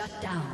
Shut down.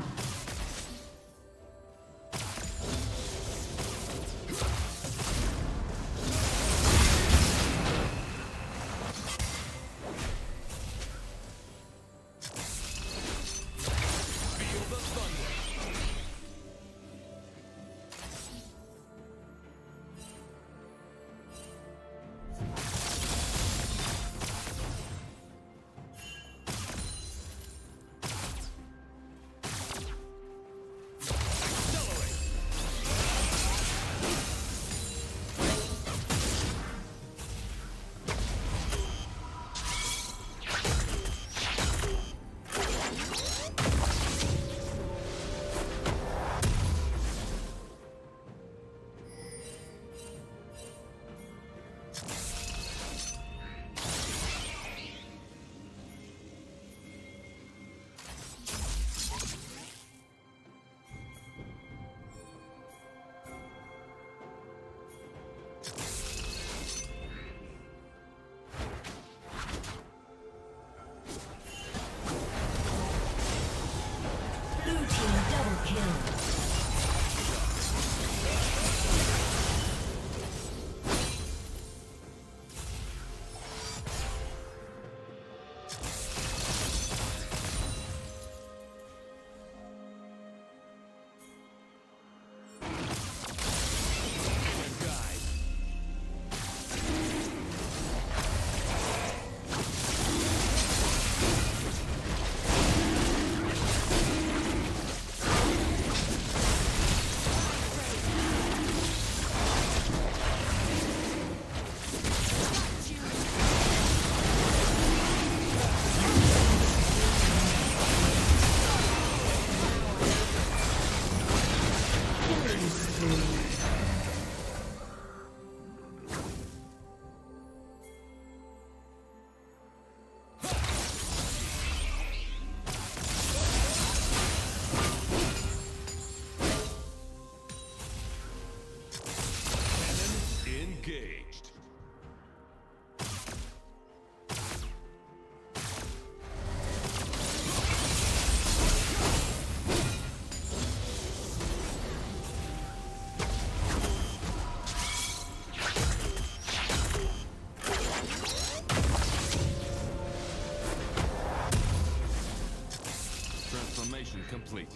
complete.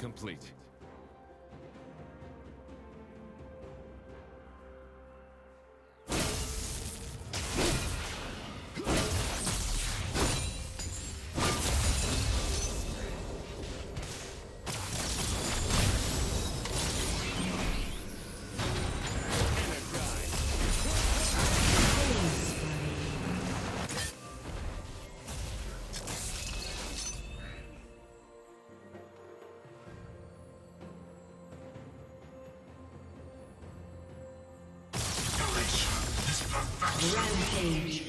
Complete. Rampage.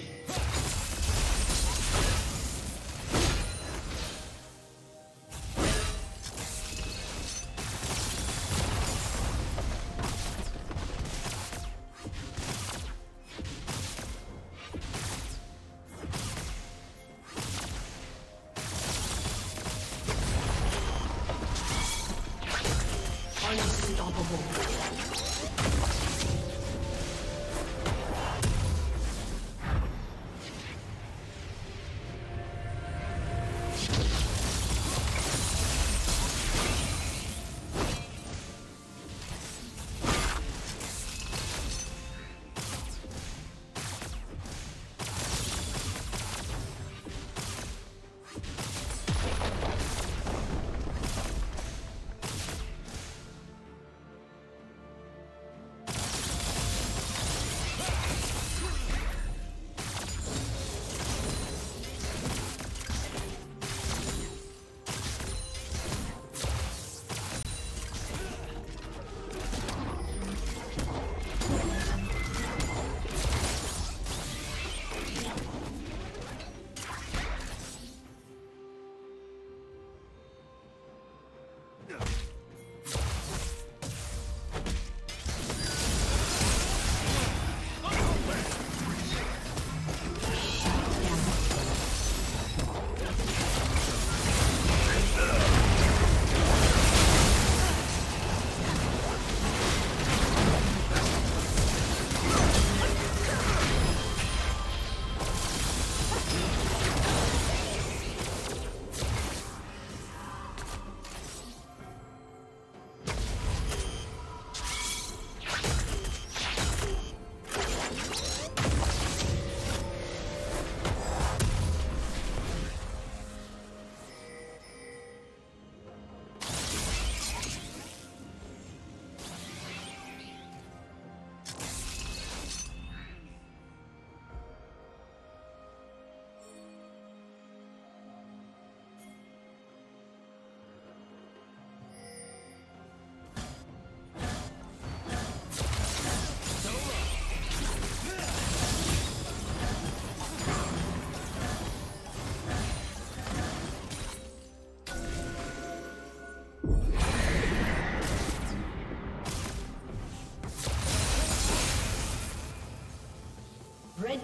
Red